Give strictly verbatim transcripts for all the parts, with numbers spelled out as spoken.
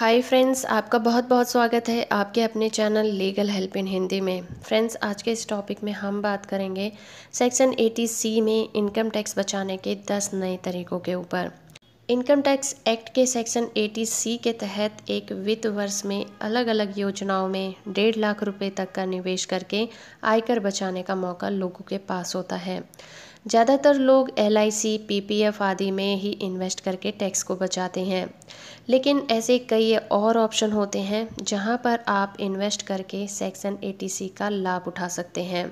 Hi friends, आपका बहुत बहुत स्वागत है आपके अपने channel legal help in Hindi में। फ्रेंड्स, आज के इस टॉपिक में हम बात करेंगे सेक्शन अस्सी सी में इनकम टैक्स बचाने के दस नए तरीकों के ऊपर। इनकम टैक्स एक्ट के सेक्शन अस्सी सी के तहत एक वित्त वर्ष में अलग अलग योजनाओं में डेढ़ लाख रुपए तक का निवेश करके आयकर बचाने का मौका लोगों के पास होता है। ज़्यादातर लोग L I C, P P F आदि में ही इन्वेस्ट करके टैक्स को बचाते हैं, लेकिन ऐसे कई और ऑप्शन होते हैं जहां पर आप इन्वेस्ट करके सेक्शन अस्सी सी का लाभ उठा सकते हैं।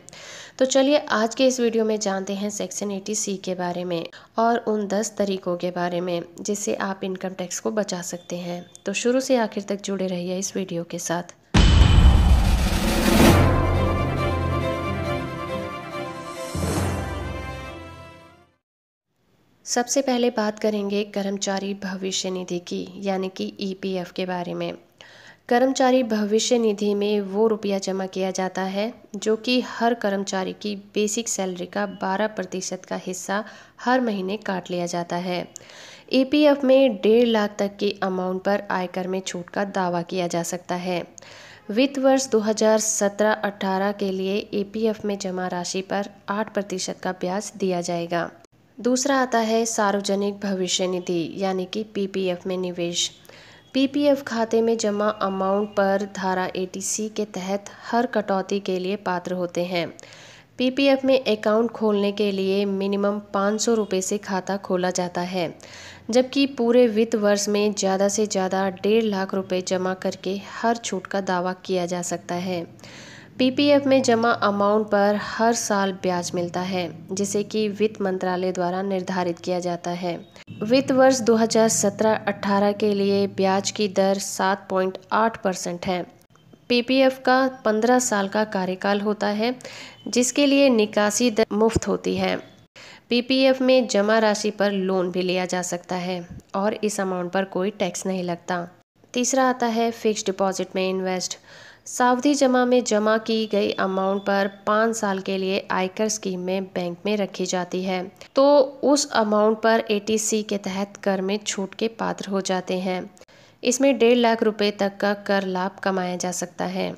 तो चलिए आज के इस वीडियो में जानते हैं सेक्शन अस्सी सी के बारे में और उन दस तरीकों के बारे में जिससे आप इनकम टैक्स को बचा सकते हैं। तो शुरू से आखिर तक जुड़े रहिए इस वीडियो के साथ। सबसे पहले बात करेंगे कर्मचारी भविष्य निधि की, यानी कि ई पी एफ के बारे में। कर्मचारी भविष्य निधि में वो रुपया जमा किया जाता है जो कि हर कर्मचारी की बेसिक सैलरी का बारह प्रतिशत का हिस्सा हर महीने काट लिया जाता है। ई पी एफ में डेढ़ लाख तक की अमाउंट पर आयकर में छूट का दावा किया जा सकता है। वित्त वर्ष दो हज़ार सत्रह अठारह के लिए ई पी एफ में जमा राशि पर आठ प्रतिशत का ब्याज दिया जाएगा। दूसरा आता है सार्वजनिक भविष्य निधि, यानी कि पी पी एफ में निवेश। पी पी एफ खाते में जमा अमाउंट पर धारा अस्सी सी के तहत हर कटौती के लिए पात्र होते हैं। पी पी एफ में अकाउंट खोलने के लिए मिनिमम पाँच सौ रुपये से खाता खोला जाता है, जबकि पूरे वित्त वर्ष में ज़्यादा से ज़्यादा डेढ़ लाख रुपये जमा करके हर छूट का दावा किया जा सकता है। पी पी एफ में जमा अमाउंट पर हर साल ब्याज मिलता है, जिसे कि वित्त मंत्रालय द्वारा निर्धारित किया जाता है। वित्त वर्ष दो हज़ार सत्रह अठारह के लिए ब्याज की दर सात पॉइंट आठ परसेंट है। पी पी एफ का पंद्रह साल का कार्यकाल होता है, जिसके लिए निकासी दर मुफ्त होती है। पी पी एफ में जमा राशि पर लोन भी लिया जा सकता है और इस अमाउंट पर कोई टैक्स नहीं लगता। तीसरा आता है फिक्स्ड डिपॉजिट में इन्वेस्ट। सावधि जमा में जमा की गई अमाउंट पर पाँच साल के लिए आयकर स्कीम में बैंक में रखी जाती है, तो उस अमाउंट पर अस्सी सी के तहत कर में छूट के पात्र हो जाते हैं। इसमें डेढ़ लाख रुपए तक का कर लाभ कमाया जा सकता है।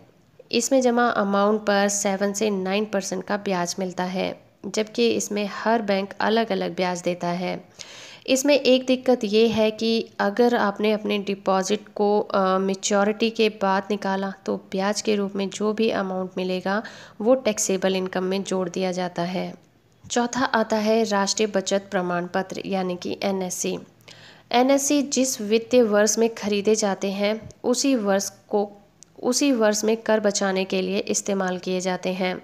इसमें जमा अमाउंट पर सेवन से नाइन परसेंट का ब्याज मिलता है, जबकि इसमें हर बैंक अलग अलग ब्याज देता है। इसमें एक दिक्कत ये है कि अगर आपने अपने डिपॉजिट को मैच्योरिटी के बाद निकाला तो ब्याज के रूप में जो भी अमाउंट मिलेगा वो टैक्सेबल इनकम में जोड़ दिया जाता है। चौथा आता है राष्ट्रीय बचत प्रमाण पत्र, यानी कि N S C. N S C जिस वित्तीय वर्ष में खरीदे जाते हैं उसी वर्ष को उसी वर्ष में कर बचाने के लिए इस्तेमाल किए जाते हैं।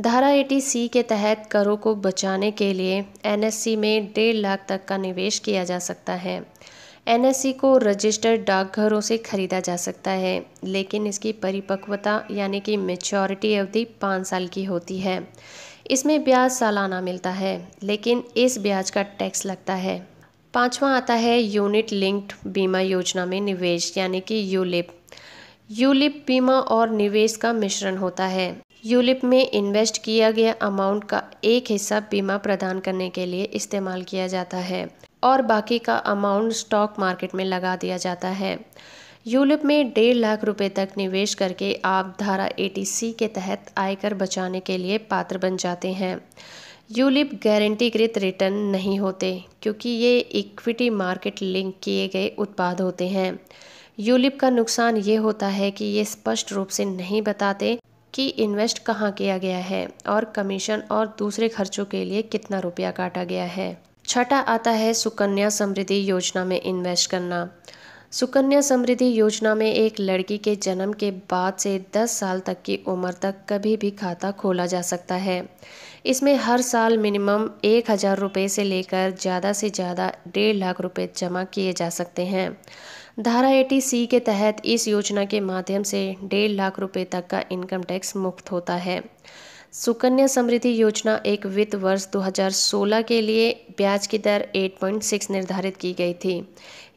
धारा अस्सी सी के तहत करों को बचाने के लिए एन एस सी में डेढ़ लाख तक का निवेश किया जा सकता है। एन एस सी को रजिस्टर्ड डाकघरों से खरीदा जा सकता है, लेकिन इसकी परिपक्वता यानी कि मैच्योरिटी अवधि पाँच साल की होती है। इसमें ब्याज सालाना मिलता है, लेकिन इस ब्याज का टैक्स लगता है। पाँचवा आता है यूनिट लिंक्ड बीमा योजना में निवेश, यानी कि यूलिप। यूलिप बीमा और निवेश का मिश्रण होता है। यूलिप में इन्वेस्ट किया गया अमाउंट का एक हिस्सा बीमा प्रदान करने के लिए इस्तेमाल किया जाता है और बाकी का अमाउंट स्टॉक मार्केट में लगा दिया जाता है। यूलिप में डेढ़ लाख रुपए तक निवेश करके आप धारा अस्सी सी के तहत आयकर बचाने के लिए पात्र बन जाते हैं। यूलिप गारंटीकृत रिटर्न नहीं होते, क्योंकि ये इक्विटी मार्केट लिंक किए गए उत्पाद होते हैं। यूलिप का नुकसान ये होता है कि ये स्पष्ट रूप से नहीं बताते कि इन्वेस्ट कहाँ किया गया है और कमीशन और दूसरे खर्चों के लिए कितना रुपया काटा गया है। छठा आता है सुकन्या समृद्धि योजना में इन्वेस्ट करना। सुकन्या समृद्धि योजना में एक लड़की के जन्म के बाद से दस साल तक की उम्र तक कभी भी खाता खोला जा सकता है। इसमें हर साल मिनिमम एक हज़ार रुपये से लेकर ज़्यादा से ज़्यादा डेढ़ लाख रुपये जमा किए जा सकते हैं। धारा अस्सी सी के तहत इस योजना के माध्यम से डेढ़ लाख रुपए तक का इनकम टैक्स मुक्त होता है। सुकन्या समृद्धि योजना एक वित्त वर्ष दो हज़ार सोलह के लिए ब्याज की दर आठ पॉइंट छह निर्धारित की गई थी।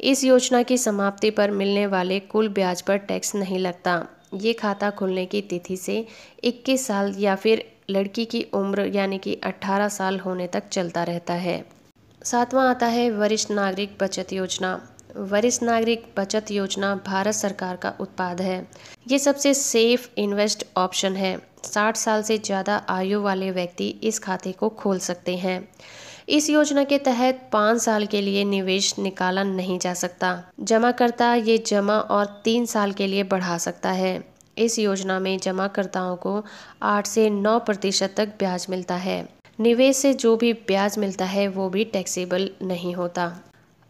इस योजना की समाप्ति पर मिलने वाले कुल ब्याज पर टैक्स नहीं लगता। ये खाता खुलने की तिथि से इक्कीस साल या फिर लड़की की उम्र यानी कि अठारह साल होने तक चलता रहता है। सातवां आता है वरिष्ठ नागरिक बचत योजना। वरिष्ठ नागरिक बचत योजना भारत सरकार का उत्पाद है। ये सबसे सेफ इन्वेस्ट ऑप्शन है। साठ साल से ज़्यादा आयु वाले व्यक्ति इस खाते को खोल सकते हैं। इस योजना के तहत पाँच साल के लिए निवेश निकाला नहीं जा सकता। जमाकर्ता ये जमा और तीन साल के लिए बढ़ा सकता है। इस योजना में जमाकर्ताओं को आठ से नौ प्रतिशत तक ब्याज मिलता है। निवेश से जो भी ब्याज मिलता है वो भी टैक्सेबल नहीं होता।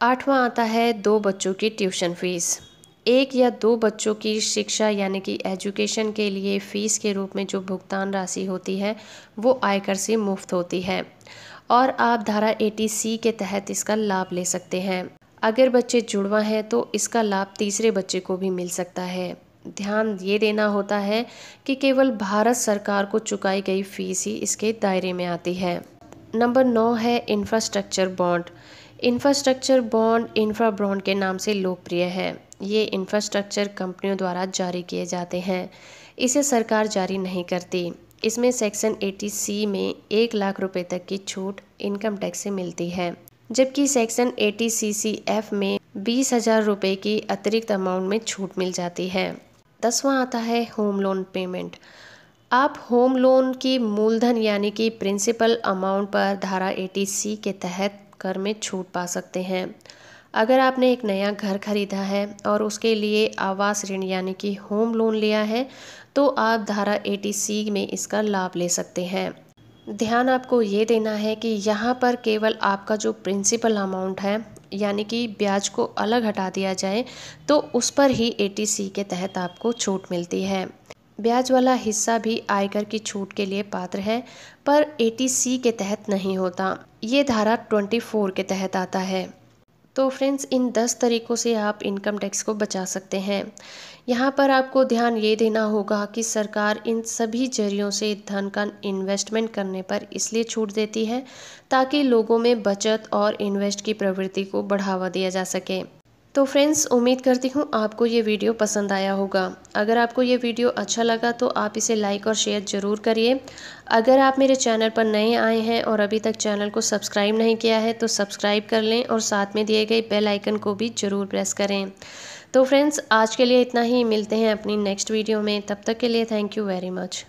आठवां आता है दो बच्चों की ट्यूशन फीस। एक या दो बच्चों की शिक्षा यानी कि एजुकेशन के लिए फ़ीस के रूप में जो भुगतान राशि होती है वो आयकर से मुफ्त होती है और आप धारा अस्सी सी के तहत इसका लाभ ले सकते हैं। अगर बच्चे जुड़वा हैं तो इसका लाभ तीसरे बच्चे को भी मिल सकता है। ध्यान ये देना होता है कि केवल भारत सरकार को चुकाई गई फीस ही इसके दायरे में आती है। नंबर नौ है infrastructure bond. Infrastructure bond infra bond के नाम से लोकप्रिय है। ये इंफ्रास्ट्रक्चर कंपनियों द्वारा जारी किए जाते हैं। इसे सरकार जारी नहीं करती। इसमें सेक्शन अस्सी सी में एक लाख रुपए तक की छूट इनकम टैक्स से मिलती है, जबकि सेक्शन अस्सी सी सी एफ में बीस हज़ार रुपये की अतिरिक्त अमाउंट में छूट मिल जाती है। दसवां आता है होम लोन पेमेंट। आप होम लोन की मूलधन यानी कि प्रिंसिपल अमाउंट पर धारा अस्सी सी के तहत कर में छूट पा सकते हैं। अगर आपने एक नया घर खरीदा है और उसके लिए आवास ऋण यानी कि होम लोन लिया है तो आप धारा अस्सी सी में इसका लाभ ले सकते हैं। ध्यान आपको ये देना है कि यहाँ पर केवल आपका जो प्रिंसिपल अमाउंट है यानी कि ब्याज को अलग हटा दिया जाए तो उस पर ही अस्सी सी के तहत आपको छूट मिलती है। ब्याज वाला हिस्सा भी आयकर की छूट के लिए पात्र है पर अस्सी सी के तहत नहीं होता। ये धारा चौबीस के तहत आता है। तो फ्रेंड्स, इन दस तरीक़ों से आप इनकम टैक्स को बचा सकते हैं। यहाँ पर आपको ध्यान ये देना होगा कि सरकार इन सभी जरियों से धन का इन्वेस्टमेंट करने पर इसलिए छूट देती है ताकि लोगों में बचत और इन्वेस्ट की प्रवृत्ति को बढ़ावा दिया जा सके। तो फ्रेंड्स, उम्मीद करती हूँ आपको ये वीडियो पसंद आया होगा। अगर आपको ये वीडियो अच्छा लगा तो आप इसे लाइक और शेयर ज़रूर करिए। अगर आप मेरे चैनल पर नए आए हैं और अभी तक चैनल को सब्सक्राइब नहीं किया है तो सब्सक्राइब कर लें और साथ में दिए गए बेल आइकन को भी ज़रूर प्रेस करें। तो फ्रेंड्स, आज के लिए इतना ही। मिलते हैं अपनी नेक्स्ट वीडियो में। तब तक के लिए थैंक यू वेरी मच।